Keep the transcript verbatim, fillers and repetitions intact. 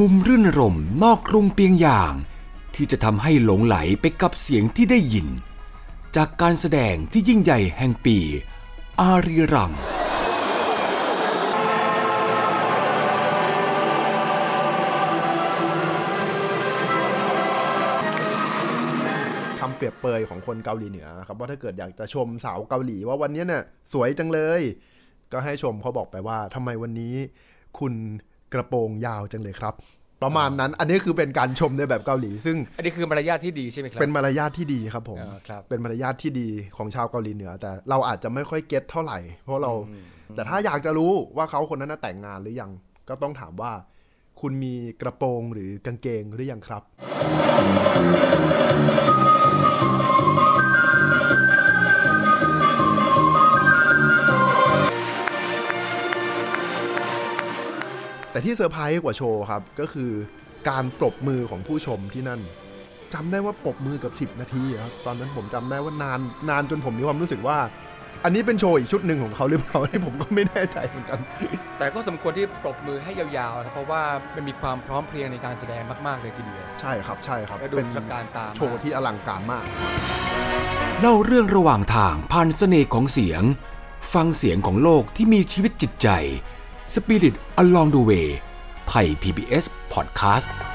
มุมรื่นรมนอกกรุงเปียงยางที่จะทำให้หลงไหลไปกับเสียงที่ได้ยินจากการแสดงที่ยิ่งใหญ่แห่งปีอารีรัมเปรียบเปยของคนเกาหลีเหนือนะครับว่าถ้าเกิดอยากจะชมสาวเกาหลีว่าวันนี้เนี่ยสวยจังเลยก็ให้ชมเขาบอกไปว่าทำไมวันนี้คุณกระโปรงยาวจังเลยครับประมาณนั้นอันนี้คือเป็นการชมในแบบเกาหลีซึ่งอันนี้คือมารยาทที่ดีใช่ไหมครับเป็นมารยาทที่ดีครับผมเป็นมารยาทที่ดีของชาวเกาหลีเหนือแต่เราอาจจะไม่ค่อยเก็ตเท่าไหร่เพราะเราแต่ถ้าอยากจะรู้ว่าเขาคนนั้นแต่งงานหรือยังก็ต้องถามว่าคุณมีกระโปรงหรือกางเกงหรือยังครับแต่ที่เซอร์ไพรส์กว่าโชว์ครับก็คือการปรบมือของผู้ชมที่นั่นจำได้ว่าปรบมือกับสิบนาทีครับตอนนั้นผมจำได้ว่านานนานจนผมมีความรู้สึกว่าอันนี้เป็นโชว์อีกชุดหนึ่งของเขาหรือเปล่าที่ผมก็ไม่แน่ใจเหมือนกันแต่ก็สมควรที่ปรบมือให้ยาวๆนะเพราะว่ามันมีความพร้อมเพรียงในการแสดงมากๆเลยทีเดียวใช่ครับใช่ครับเป็นโชว์ที่อลังการมากเล่าเรื่องระหว่างทางผ่านเสน่ห์ของเสียงฟังเสียงของโลกที่มีชีวิตจิตใจSpirit Along the Way Thai พี บี เอส Podcast